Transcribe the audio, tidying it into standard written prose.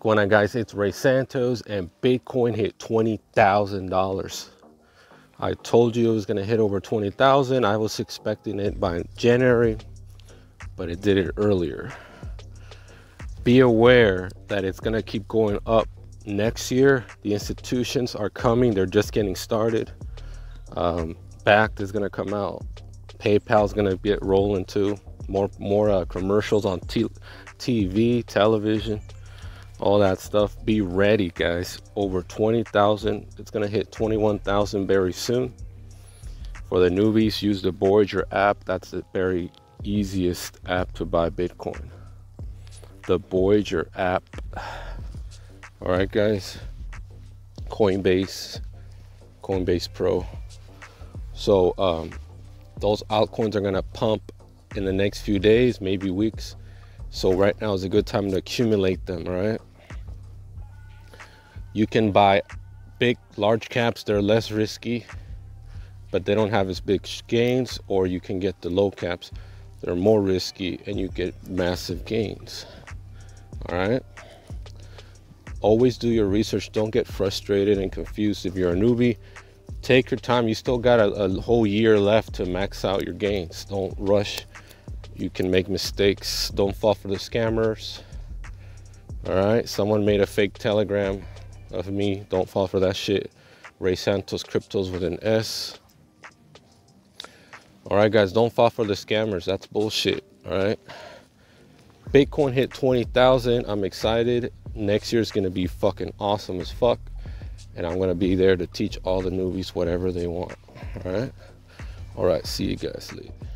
going on, guys? It's Rey Santos, and Bitcoin hit $20,000. I told you it was going to hit over 20,000. I was expecting it by January, but it did it earlier. Be aware that it's going to keep going up next year. The institutions are coming. They're just getting started. Bakkt is going to come out. PayPal is going to get rolling too. More commercials on TV, television, all that stuff. Be ready, guys. Over 20,000. It's going to hit 21,000 very soon. For the newbies, use the Voyager app. That's the very easiest app to buy Bitcoin. The Voyager app. All right, guys. Coinbase Pro. So those altcoins are going to pump in the next few days, maybe weeks. So right now is a good time to accumulate them, right? You can buy large caps. They're less risky, but they don't have as big gains. Or you can get the low caps. They're more risky and you get massive gains. All right. Always do your research. Don't get frustrated and confused if you're a newbie. Take your time. You still got a whole year left to max out your gains. Don't rush. You can make mistakes. Don't fall for the scammers. All right. Someone made a fake telegram of me. Don't fall for that shit. Rey Santos Cryptos with an S. All right, guys. Don't fall for the scammers. That's bullshit. All right. Bitcoin hit 20,000. I'm excited. Next year is going to be fucking awesome as fuck. And I'm going to be there to teach all the newbies whatever they want. All right. All right. See you guys later.